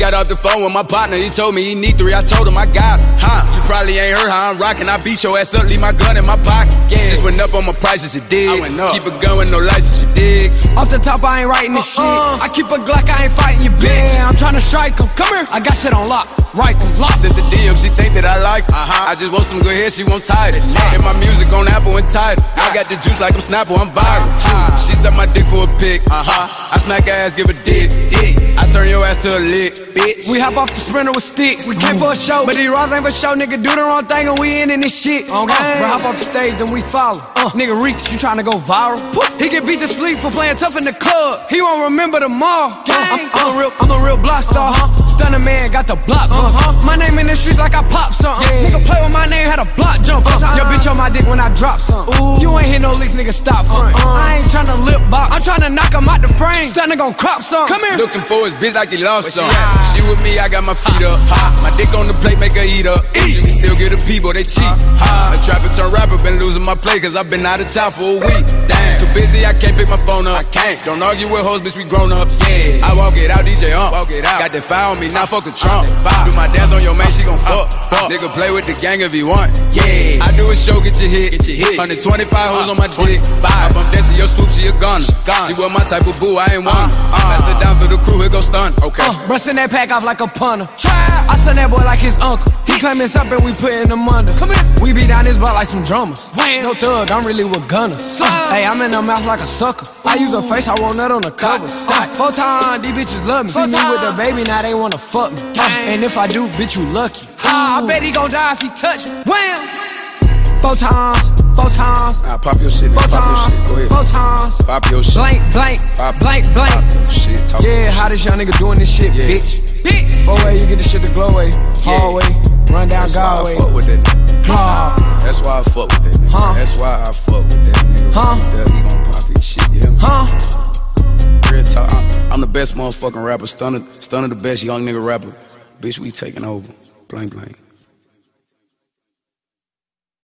just got off the phone with my partner. He told me he need 3, I told him I got him. You probably ain't heard how I'm rockin'. I beat your ass up, leave my gun in my pocket. Yeah. Just went up on my prices, you dig? I went up. Keep a gun with no license, you dig? Off the top, I ain't writing this shit. I keep a Glock, I ain't fighting you, bitch. Yeah, I'm tryna strike him. Come here. I got shit on lock. Right, lost at the DM, she think that I like her. I just want some good hair, she won't tie this. And my music on Apple and Tidal. I got the juice like I'm Snapple, I'm viral. She suck my dick for a pic. I smack her ass, give a dick. I turn your ass to a lick, bitch. We hop off the Sprinter with sticks. We came for a show, but these Ross ain't for show. Nigga do the wrong thing and we in this shit. Okay. Bro, hop off the stage, then we follow. Nigga reach, you tryna go viral? Pussy. He get beat to sleep for playing tough in the club. He won't remember tomorrow. I'm a real block star. Stunner man got the block. My name in the streets like I pop something. Nigga play with my name, had a block jump. Yo bitch on my dick when I drop something. You ain't hit no leaks, nigga stop front. I ain't tryna lip box, I'm tryna knock him out the frame. Stunner gon' crop something. Come here. Looking for his bitch like he lost something. She with me, I got my feet up. My dick on the plate, make her eat up. You can still get a people, they cheat. A trapper turn rapper, been losing my play, cause I been out of town for a week. Damn, too busy, I can't pick my phone up. I can't. Don't argue with hoes, bitch, we grown ups. Yeah, I walk it out, DJ Ump. Walk it out. Got that fire on me, now fuck a Trump. Do my dance on your man, she gon' fuck. Nigga play with the gang if he want. Yeah, I do a show, get your hit. 125 hoes on my dick. I bump into your swoop, she a gunner. She was my type of boo, I ain't one. Pass it down through the crew, it go stun. Okay. Bustin' that pack off like a punter. I send that boy like his uncle. He claimin' something, we puttin' him under. Come here. We be down this block like some drummers. No thug, I'm really with gunners. Hey, I'm in her mouth like a sucker. I use her face, I want nut on the cover. 4 times, these bitches love me. See me with the baby, now they wanna fuck me. And if I do, bitch, you lucky. I bet he gon' die if he touch me. Wham! 4 times. Nah, pop your shit. 4 times. Go ahead. 4 times. Pop your shit. Blank, blank. Blank, blank. Pop your shit. Talk your how this young nigga doing this shit, bitch? Bitch. 4-way, you get this shit to glow-way. Hallway. Run down Galway. That's why I fuck with that nigga. That's why I fuck with that nigga. That's why I fuck with that nigga. He gon' pop his shit, you hear me? Real talk. I'm the best motherfucking rapper. Stunner the best young nigga rapper. Bitch, we taking over. Blank, blank.